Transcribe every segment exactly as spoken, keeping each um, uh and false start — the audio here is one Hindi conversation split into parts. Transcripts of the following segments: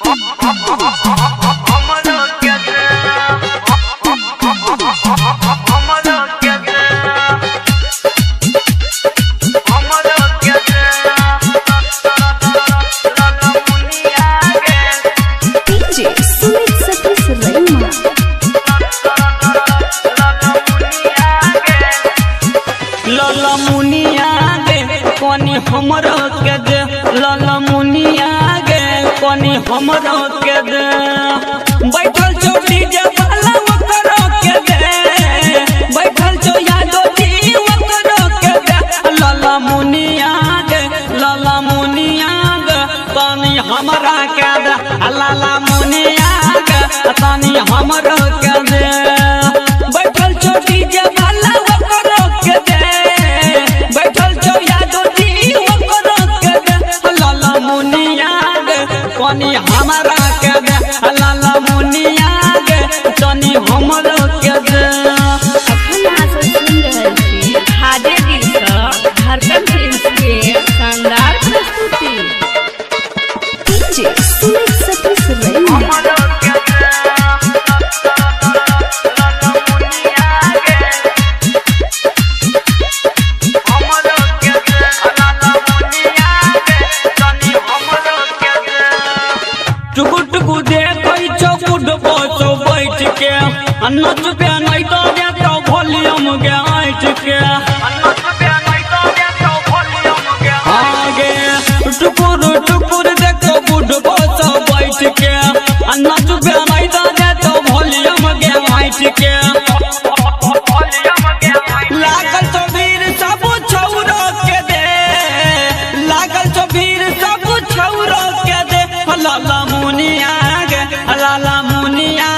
हमरा के दे लाला मुनिया गे कोनी हमरा के दे बैठल चौटी जे वाला ओकरा के दे बैठल जो यादो जी ओकरा के दे लाला मुनिया गे लाला मुनिया गे कोनी हमरा के दे लाला मुनिया गे कोनी हमरा के दे बैठल चौटी जे वाला ओकरा के दे बैठल जो यादो कोनी हमारा के दे लाला मुनिया गे कोनी हमरा के दे। अखन आज सुन रहल छी हाजे दिल से धड़कन फिल्म के शानदार प्रस्तुति डीजे सुमित सतीश सुरैया। नच पे नहीं तो दे तो वॉल्यूम के आइट के नच पे नहीं तो दे तो वॉल्यूम के आगे टुकुर टुकुर देखो बुढ़ बस बैठ के नच पे नहीं तो दे तो वॉल्यूम के आइट के वॉल्यूम के लागल तो वीर सब छौरो के दे लागल तो वीर सब छौरो के दे लाला मुनिया गे लाला मुनिया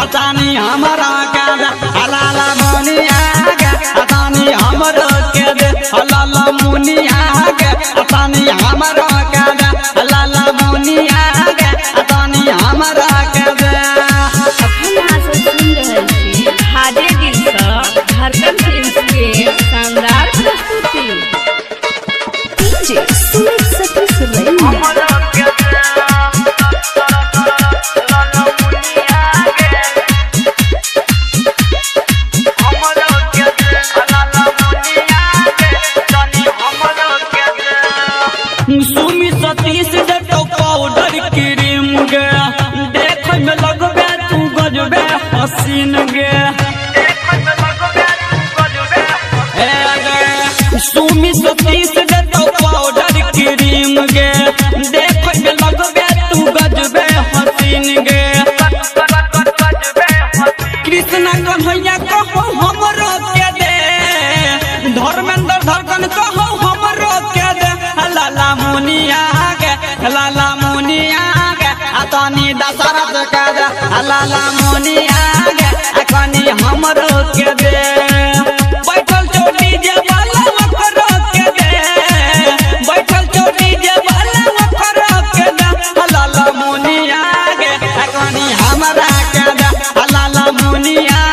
अतानी हमरा के दे लाला मुनिया गे अतानी हमरा के दे लाला मुनिया गे अतानी हमरा के दे लाला मुनिया गे अतानी हमरा के दे। अखन आज सुन रहल छी हाजे दिल से धड़कन फिल्म के शानदार प्रस्तुति डीजे सुमित सतीश सुरैया। सुमित सतीश दे तो पाउडर क्रीम गे देख में लगबे तू गजबे हसीन गे देख में लगबे तू गजबे ए सुमित सतीश दे तो पाउडर क्रीम गे देख में लगबे तू गजबे हसीन गे कृष्णा कन्हैया कहो हमरा के दे धर्मेंद्र धड़कन कहो हमरा के दे लाला मुनिया गे लाला मुनिया गे अतानी दशरथ के दे लाला मुनिया गे कोनी हमरा के दे बैठल चोटी जे वाला ओकरा के दे बैठल चोटी जे वाला ओकरा के दे लाला मुनिया गे कोनी हमरा के दे लाला मुनिया